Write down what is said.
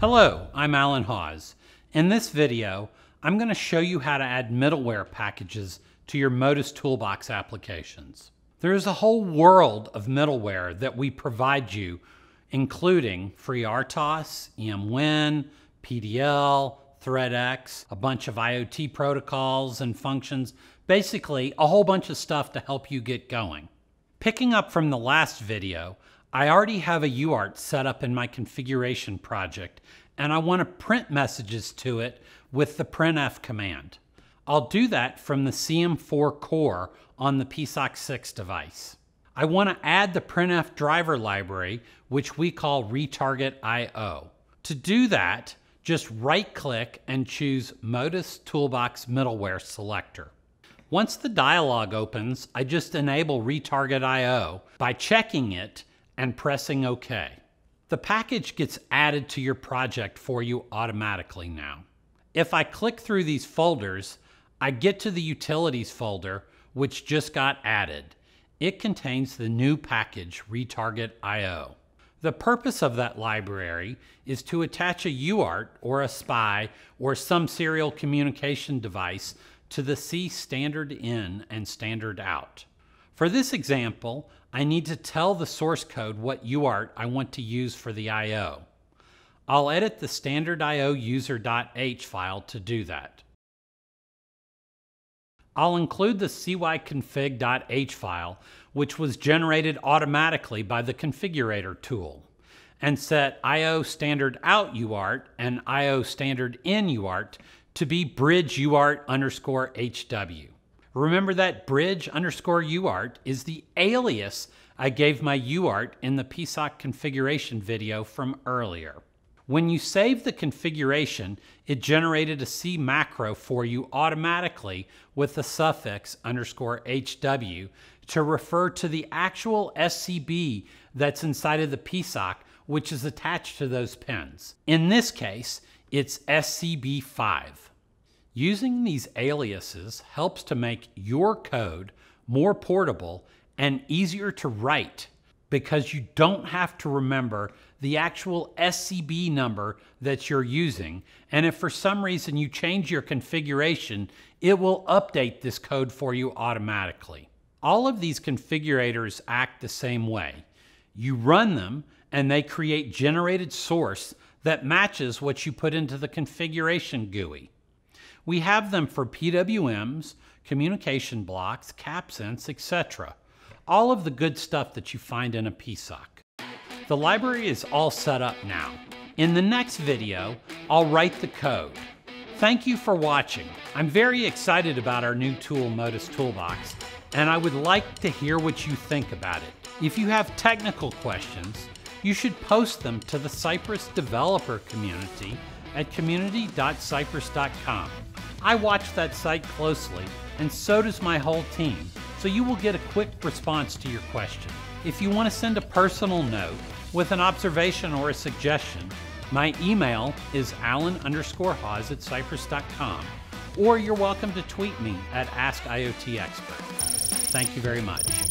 Hello, I'm Alan Hawes. In this video, I'm going to show you how to add middleware packages to your ModusToolbox applications. There is a whole world of middleware that we provide you, including FreeRTOS, EMWin, PDL, ThreadX, a bunch of IoT protocols and functions, basically a whole bunch of stuff to help you get going. Picking up from the last video, I already have a UART set up in my configuration project, and I want to print messages to it with the printf command. I'll do that from the CM4 core on the PSoC 6 device. I want to add the printf driver library, which we call Retarget I/O. To do that, just right-click and choose ModusToolbox Middleware Selector. Once the dialog opens, I just enable Retarget I/O by checking it and pressing OK. The package gets added to your project for you automatically now. If I click through these folders, I get to the Utilities folder, which just got added. It contains the new package, Retarget I/O. The purpose of that library is to attach a UART or a SPI or some serial communication device to the C standard in and standard out. For this example, I need to tell the source code what UART I want to use for the I/O. I'll edit the standard I/O user.h file to do that. I'll include the cyconfig.h file, which was generated automatically by the configurator tool, and set I/O standard out UART and I/O standard in UART to be bridge UART underscore HW. Remember that bridge underscore UART is the alias I gave my UART in the PSoC configuration video from earlier. When you save the configuration, it generated a C macro for you automatically with the suffix underscore HW to refer to the actual SCB that's inside of the PSoC, which is attached to those pins. In this case, it's SCB5. Using these aliases helps to make your code more portable and easier to write, because you don't have to remember the actual SCB number that you're using. And if for some reason you change your configuration, it will update this code for you automatically. All of these configurators act the same way. You run them and they create generated source that matches what you put into the configuration GUI. We have them for PWMs, communication blocks, CapSense, etc. All of the good stuff that you find in a PSoC. The library is all set up now. In the next video, I'll write the code. Thank you for watching. I'm very excited about our new tool, ModusToolbox, and I would like to hear what you think about it. If you have technical questions, you should post them to the Cypress Developer Community at community.cypress.com. I watch that site closely, and so does my whole team, so you will get a quick response to your question. If you want to send a personal note with an observation or a suggestion, my email is alan_hawes@cypress.com, or you're welcome to tweet me at Ask IoT Expert. Thank you very much.